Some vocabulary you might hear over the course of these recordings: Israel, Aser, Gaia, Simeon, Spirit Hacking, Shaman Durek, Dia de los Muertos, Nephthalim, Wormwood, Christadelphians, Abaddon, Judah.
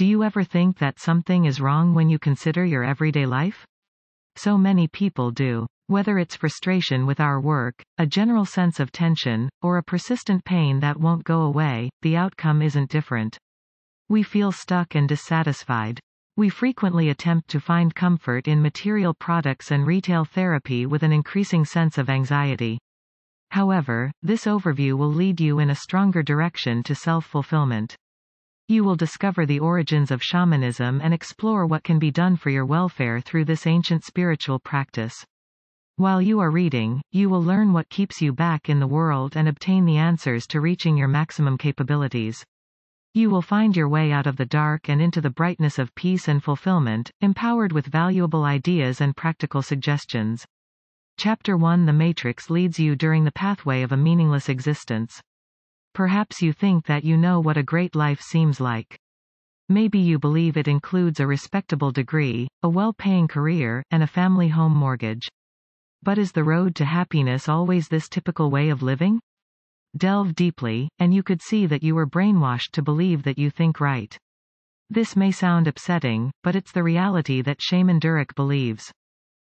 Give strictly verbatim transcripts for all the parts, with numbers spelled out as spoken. Do you ever think that something is wrong when you consider your everyday life? So many people do. Whether it's frustration with our work, a general sense of tension, or a persistent pain that won't go away, the outcome isn't different. We feel stuck and dissatisfied. We frequently attempt to find comfort in material products and retail therapy with an increasing sense of anxiety. However, this overview will lead you in a stronger direction to self-fulfillment. You will discover the origins of shamanism and explore what can be done for your welfare through this ancient spiritual practice. While you are reading, you will learn what keeps you back in the world and obtain the answers to reaching your maximum capabilities. You will find your way out of the dark and into the brightness of peace and fulfillment, empowered with valuable ideas and practical suggestions. Chapter one: The Matrix leads you during the pathway of a meaningless existence. Perhaps you think that you know what a great life seems like. Maybe you believe it includes a respectable degree, a well-paying career, and a family home mortgage. But is the road to happiness always this typical way of living? Delve deeply, and you could see that you were brainwashed to believe that you think right. This may sound upsetting, but it's the reality that Shaman Durek believes.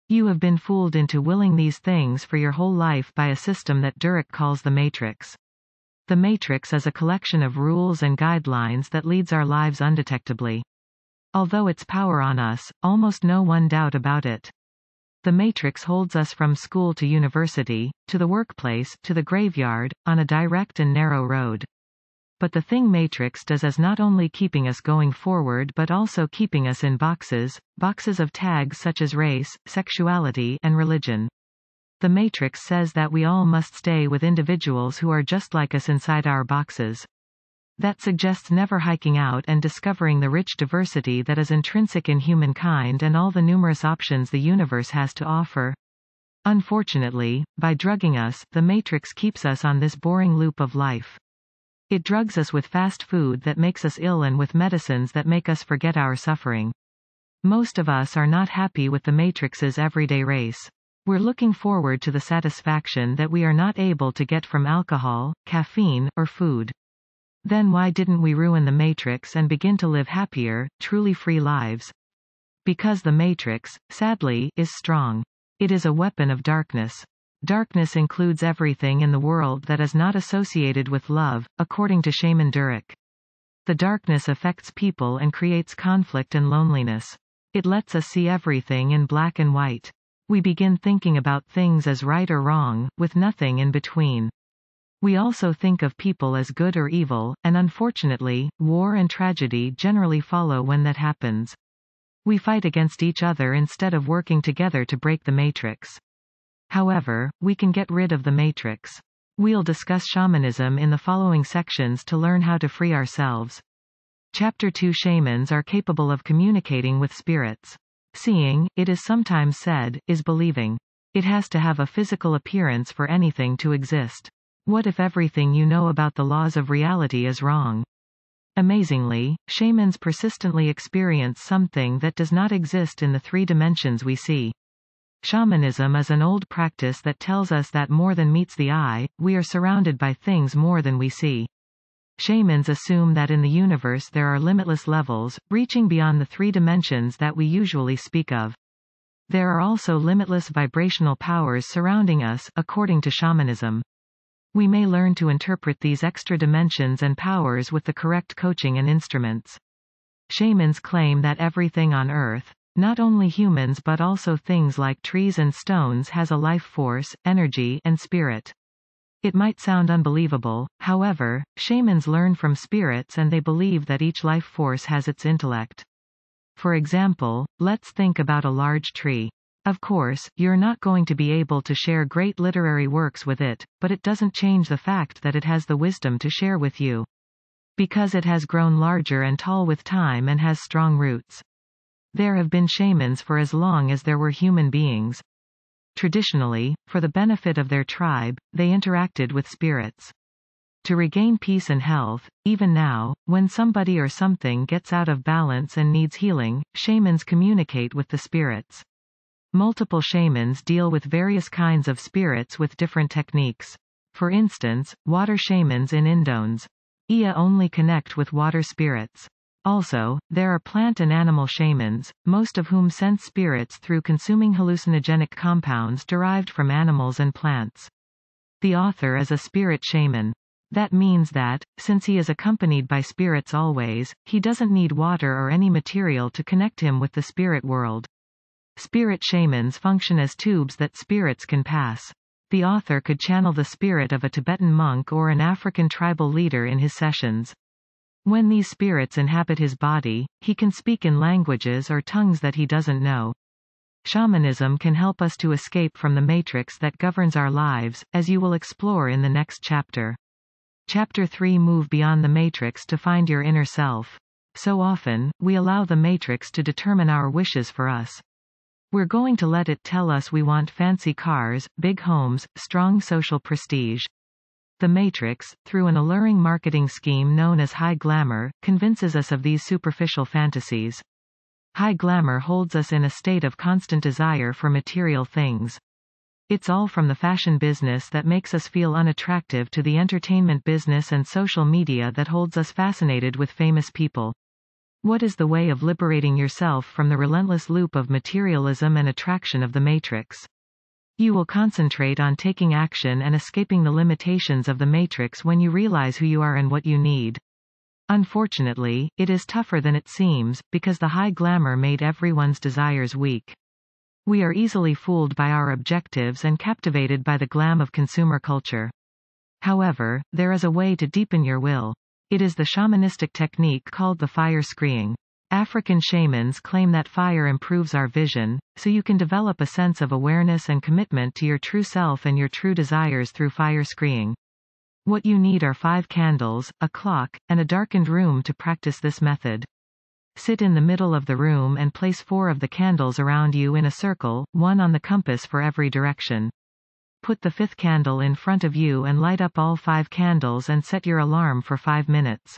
You have been fooled into willing these things for your whole life by a system that Durek calls the Matrix. The Matrix is a collection of rules and guidelines that leads our lives undetectably. Although its power on us, almost no one doubt about it. The Matrix holds us from school to university, to the workplace, to the graveyard, on a direct and narrow road. But the thing Matrix does is not only keeping us going forward but also keeping us in boxes, boxes of tags such as race, sexuality, and religion. The Matrix says that we all must stay with individuals who are just like us inside our boxes. That suggests never hiking out and discovering the rich diversity that is intrinsic in humankind and all the numerous options the universe has to offer. Unfortunately, by drugging us, the Matrix keeps us on this boring loop of life. It drugs us with fast food that makes us ill and with medicines that make us forget our suffering. Most of us are not happy with the Matrix's everyday race. We're looking forward to the satisfaction that we are not able to get from alcohol, caffeine, or food. Then why didn't we ruin the Matrix and begin to live happier, truly free lives? Because the Matrix, sadly, is strong. It is a weapon of darkness. Darkness includes everything in the world that is not associated with love, according to Shaman Durek. The darkness affects people and creates conflict and loneliness. It lets us see everything in black and white. We begin thinking about things as right or wrong, with nothing in between. We also think of people as good or evil, and unfortunately, war and tragedy generally follow when that happens. We fight against each other instead of working together to break the Matrix. However, we can get rid of the Matrix. We'll discuss shamanism in the following sections to learn how to free ourselves. Chapter two: Shamans are capable of communicating with spirits. Seeing, it is sometimes said, is believing. It has to have a physical appearance for anything to exist. What if everything you know about the laws of reality is wrong? Amazingly, shamans persistently experience something that does not exist in the three dimensions we see. Shamanism is an old practice that tells us that more than meets the eye, we are surrounded by things more than we see. Shamans assume that in the universe there are limitless levels, reaching beyond the three dimensions that we usually speak of. There are also limitless vibrational powers surrounding us, according to shamanism. We may learn to interpret these extra dimensions and powers with the correct coaching and instruments. Shamans claim that everything on Earth, not only humans but also things like trees and stones, has a life force, energy, and spirit. It might sound unbelievable, however, shamans learn from spirits and they believe that each life force has its intellect. For example, let's think about a large tree. Of course, you're not going to be able to share great literary works with it, but it doesn't change the fact that it has the wisdom to share with you. Because it has grown larger and tall with time and has strong roots. There have been shamans for as long as there were human beings. Traditionally, for the benefit of their tribe, they interacted with spirits. To regain peace and health, even now, when somebody or something gets out of balance and needs healing, shamans communicate with the spirits. Multiple shamans deal with various kinds of spirits with different techniques. For instance, water shamans in Indones. Ia only connect with water spirits. Also, there are plant and animal shamans, most of whom sense spirits through consuming hallucinogenic compounds derived from animals and plants. The author is a spirit shaman. That means that, since he is accompanied by spirits always, he doesn't need water or any material to connect him with the spirit world. Spirit shamans function as tubes that spirits can pass. The author could channel the spirit of a Tibetan monk or an African tribal leader in his sessions. When these spirits inhabit his body, he can speak in languages or tongues that he doesn't know. Shamanism can help us to escape from the matrix that governs our lives, as you will explore in the next chapter. Chapter three: Move beyond the matrix to find your inner self. So often, we allow the matrix to determine our wishes for us. We're going to let it tell us we want fancy cars, big homes, strong social prestige. The matrix, through an alluring marketing scheme known as high glamour, convinces us of these superficial fantasies. High glamour holds us in a state of constant desire for material things. It's all from the fashion business that makes us feel unattractive to the entertainment business and social media that holds us fascinated with famous people. What is the way of liberating yourself from the relentless loop of materialism and attraction of the matrix? You will concentrate on taking action and escaping the limitations of the matrix when you realize who you are and what you need. Unfortunately, it is tougher than it seems, because the high glamour made everyone's desires weak. We are easily fooled by our objectives and captivated by the glam of consumer culture. However, there is a way to deepen your will. It is the shamanistic technique called the fire scrying. African shamans claim that fire improves our vision, so you can develop a sense of awareness and commitment to your true self and your true desires through fire scrying. What you need are five candles, a clock, and a darkened room to practice this method. Sit in the middle of the room and place four of the candles around you in a circle, one on the compass for every direction. Put the fifth candle in front of you and light up all five candles and set your alarm for five minutes.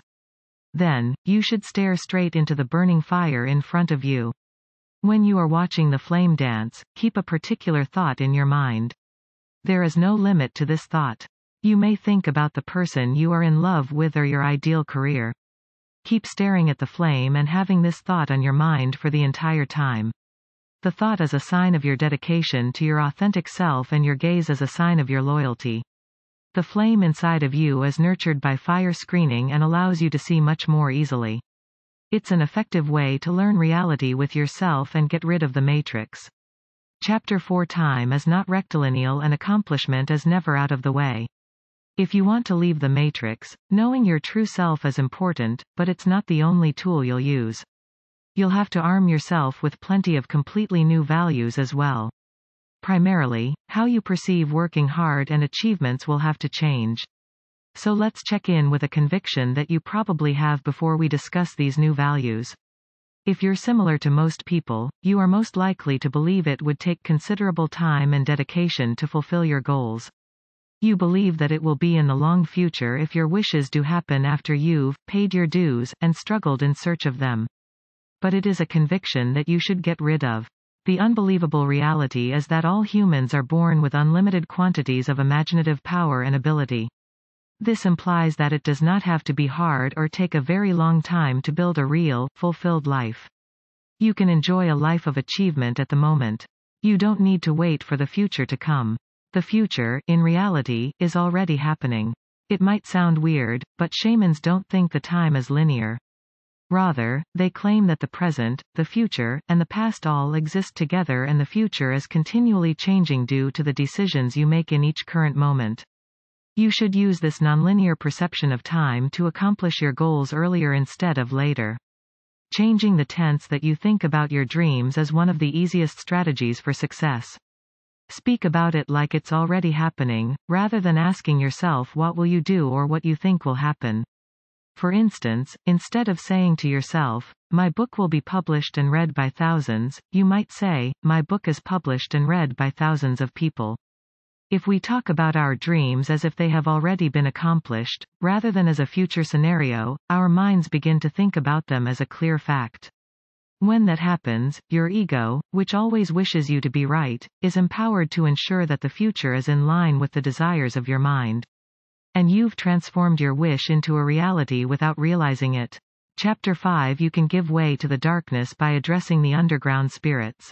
Then, you should stare straight into the burning fire in front of you. When you are watching the flame dance, keep a particular thought in your mind. There is no limit to this thought. You may think about the person you are in love with or your ideal career. Keep staring at the flame and having this thought on your mind for the entire time. The thought is a sign of your dedication to your authentic self, and your gaze is a sign of your loyalty. The flame inside of you is nurtured by fire screening and allows you to see much more easily. It's an effective way to learn reality with yourself and get rid of the matrix. Chapter four: Time is not rectilinear and accomplishment is never out of the way. If you want to leave the matrix, knowing your true self is important, but it's not the only tool you'll use. You'll have to arm yourself with plenty of completely new values as well. Primarily, how you perceive working hard and achievements will have to change. So let's check in with a conviction that you probably have before we discuss these new values. If you're similar to most people, you are most likely to believe it would take considerable time and dedication to fulfill your goals. You believe that it will be in the long future if your wishes do happen after you've paid your dues and struggled in search of them. But it is a conviction that you should get rid of. The unbelievable reality is that all humans are born with unlimited quantities of imaginative power and ability. This implies that it does not have to be hard or take a very long time to build a real, fulfilled life. You can enjoy a life of achievement at the moment. You don't need to wait for the future to come. The future, in reality, is already happening. It might sound weird, but shamans don't think the time is linear. Rather, they claim that the present, the future, and the past all exist together, and the future is continually changing due to the decisions you make in each current moment. You should use this nonlinear perception of time to accomplish your goals earlier instead of later. Changing the tense that you think about your dreams is one of the easiest strategies for success. Speak about it like it's already happening, rather than asking yourself what will you do or what you think will happen. For instance, instead of saying to yourself, "My book will be published and read by thousands," you might say, "My book is published and read by thousands of people." If we talk about our dreams as if they have already been accomplished, rather than as a future scenario, our minds begin to think about them as a clear fact. When that happens, your ego, which always wishes you to be right, is empowered to ensure that the future is in line with the desires of your mind. And you've transformed your wish into a reality without realizing it. Chapter five You can give way to the darkness by addressing the underground spirits.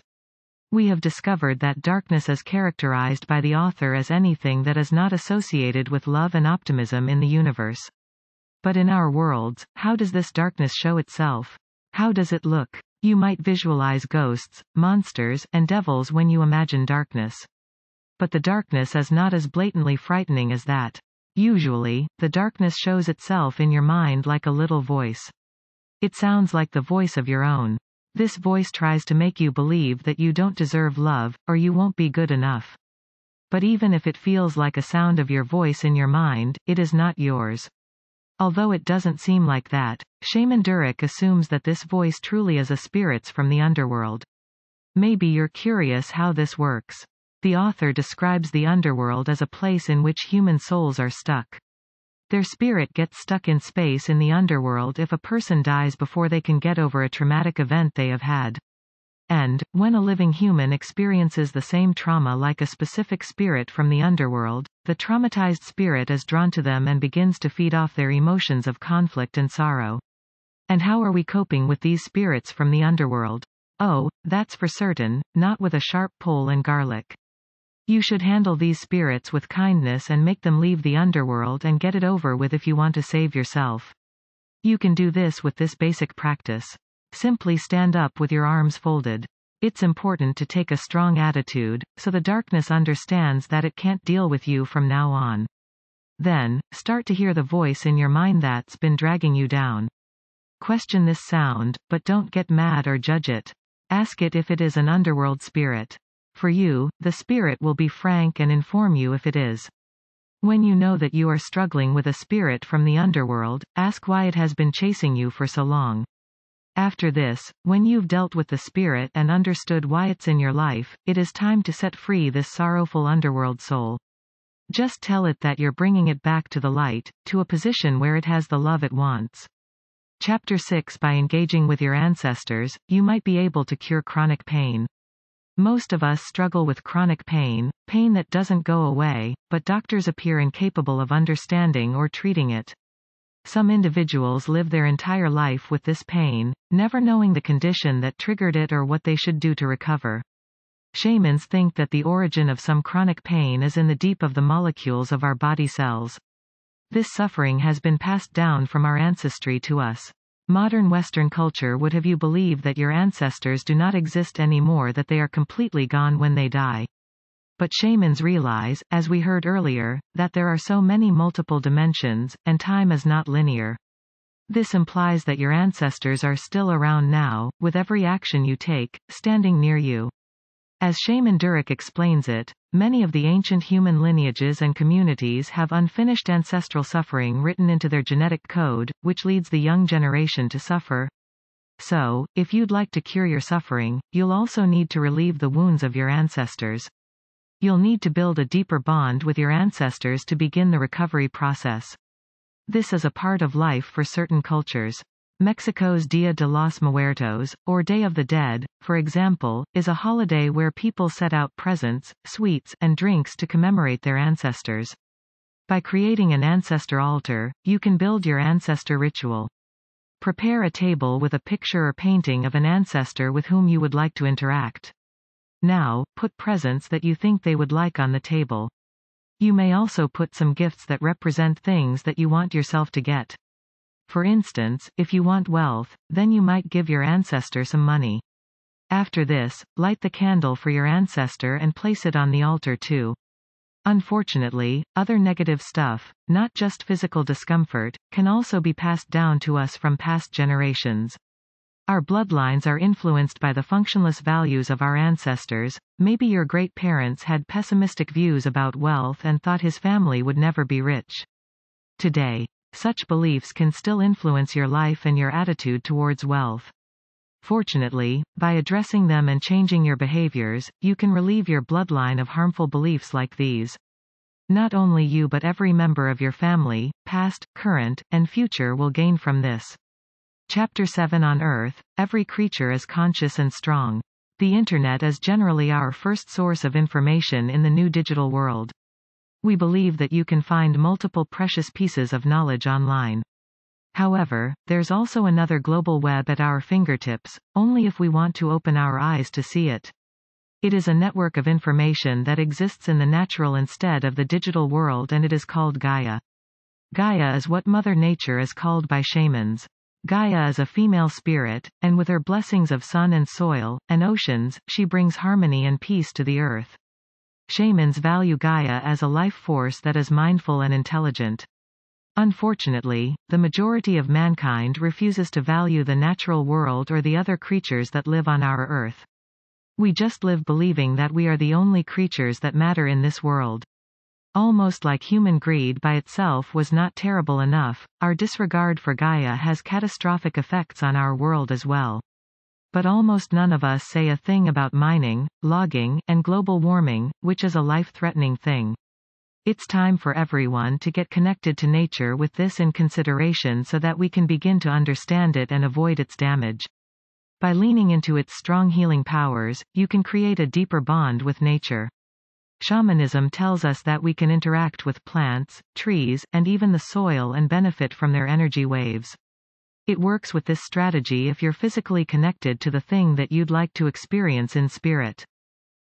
We have discovered that darkness is characterized by the author as anything that is not associated with love and optimism in the universe. But in our worlds, how does this darkness show itself? How does it look? You might visualize ghosts, monsters, and devils when you imagine darkness. But the darkness is not as blatantly frightening as that. Usually, the darkness shows itself in your mind like a little voice. It sounds like the voice of your own. This voice tries to make you believe that you don't deserve love, or you won't be good enough. But even if it feels like a sound of your voice in your mind, it is not yours. Although it doesn't seem like that, Shaman Durek assumes that this voice truly is a spirit from the underworld. Maybe you're curious how this works. The author describes the underworld as a place in which human souls are stuck. Their spirit gets stuck in space in the underworld if a person dies before they can get over a traumatic event they have had. And, when a living human experiences the same trauma like a specific spirit from the underworld, the traumatized spirit is drawn to them and begins to feed off their emotions of conflict and sorrow. And how are we coping with these spirits from the underworld? Oh, that's for certain, not with a sharp pole and garlic. You should handle these spirits with kindness and make them leave the underworld and get it over with if you want to save yourself. You can do this with this basic practice. Simply stand up with your arms folded. It's important to take a strong attitude, so the darkness understands that it can't deal with you from now on. Then, start to hear the voice in your mind that's been dragging you down. Question this sound, but don't get mad or judge it. Ask it if it is an underworld spirit. For you, the spirit will be frank and inform you if it is. When you know that you are struggling with a spirit from the underworld, ask why it has been chasing you for so long. After this, when you've dealt with the spirit and understood why it's in your life, it is time to set free this sorrowful underworld soul. Just tell it that you're bringing it back to the light, to a position where it has the love it wants. Chapter six By engaging with your ancestors, you might be able to cure chronic pain. Most of us struggle with chronic pain, pain that doesn't go away, but doctors appear incapable of understanding or treating it. Some individuals live their entire life with this pain, never knowing the condition that triggered it or what they should do to recover. Shamans think that the origin of some chronic pain is in the deep of the molecules of our body cells. This suffering has been passed down from our ancestry to us. Modern Western culture would have you believe that your ancestors do not exist anymore, that they are completely gone when they die. But shamans realize, as we heard earlier, that there are so many multiple dimensions, and time is not linear. This implies that your ancestors are still around now, with every action you take, standing near you. As Shaman Durek explains it, many of the ancient human lineages and communities have unfinished ancestral suffering written into their genetic code, which leads the young generation to suffer. So, if you'd like to cure your suffering, you'll also need to relieve the wounds of your ancestors. You'll need to build a deeper bond with your ancestors to begin the recovery process. This is a part of life for certain cultures. Mexico's Dia de los Muertos, or Day of the Dead, for example, is a holiday where people set out presents, sweets, and drinks to commemorate their ancestors. By creating an ancestor altar, you can build your ancestor ritual. Prepare a table with a picture or painting of an ancestor with whom you would like to interact. Now, put presents that you think they would like on the table. You may also put some gifts that represent things that you want yourself to get. For instance, if you want wealth, then you might give your ancestor some money. After this, light the candle for your ancestor and place it on the altar too. Unfortunately, other negative stuff, not just physical discomfort, can also be passed down to us from past generations. Our bloodlines are influenced by the functionless values of our ancestors. Maybe your great-parents had pessimistic views about wealth and thought his family would never be rich. Today, such beliefs can still influence your life and your attitude towards wealth. Fortunately, by addressing them and changing your behaviors, you can relieve your bloodline of harmful beliefs like these. Not only you but every member of your family, past, current, and future will gain from this. Chapter seven On Earth, every creature is conscious and strong. The Internet is generally our first source of information in the new digital world. We believe that you can find multiple precious pieces of knowledge online. However, there's also another global web at our fingertips, only if we want to open our eyes to see it. It is a network of information that exists in the natural instead of the digital world, and it is called Gaia. Gaia is what Mother Nature is called by shamans. Gaia is a female spirit, and with her blessings of sun and soil, and oceans, she brings harmony and peace to the earth. Shamans value Gaia as a life force that is mindful and intelligent. Unfortunately, the majority of mankind refuses to value the natural world or the other creatures that live on our earth. We just live believing that we are the only creatures that matter in this world. Almost like human greed by itself was not terrible enough, our disregard for Gaia has catastrophic effects on our world as well. But almost none of us say a thing about mining, logging, and global warming, which is a life-threatening thing. It's time for everyone to get connected to nature with this in consideration so that we can begin to understand it and avoid its damage. By leaning into its strong healing powers, you can create a deeper bond with nature. Shamanism tells us that we can interact with plants, trees, and even the soil and benefit from their energy waves. It works with this strategy if you're physically connected to the thing that you'd like to experience in spirit.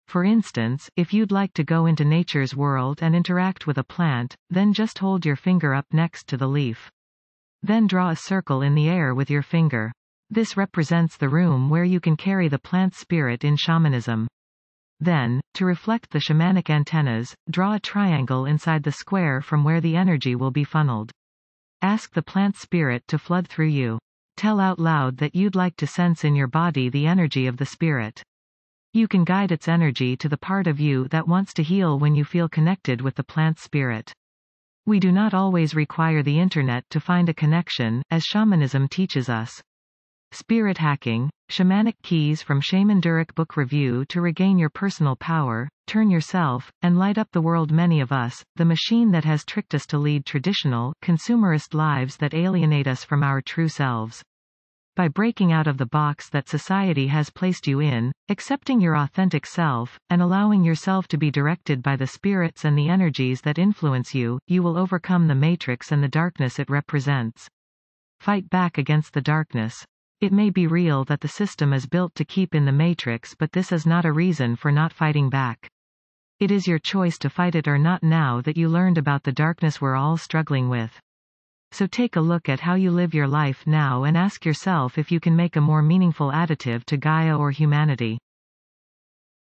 For instance, if you'd like to go into nature's world and interact with a plant, then just hold your finger up next to the leaf. Then draw a circle in the air with your finger. This represents the room where you can carry the plant spirit in shamanism. Then, to reflect the shamanic antennas, draw a triangle inside the square from where the energy will be funneled. Ask the plant spirit to flood through you. Tell out loud that you'd like to sense in your body the energy of the spirit. You can guide its energy to the part of you that wants to heal when you feel connected with the plant spirit. We do not always require the internet to find a connection, as shamanism teaches us. Spirit hacking, shamanic keys from Shaman Durek book review to regain your personal power, turn yourself, and light up the world. Many of us, the machine that has tricked us to lead traditional, consumerist lives that alienate us from our true selves. By breaking out of the box that society has placed you in, accepting your authentic self, and allowing yourself to be directed by the spirits and the energies that influence you, you will overcome the matrix and the darkness it represents. Fight back against the darkness. It may be real that the system is built to keep in the matrix, but this is not a reason for not fighting back. It is your choice to fight it or not now that you learned about the darkness we're all struggling with. So take a look at how you live your life now and ask yourself if you can make a more meaningful additive to Gaia or humanity.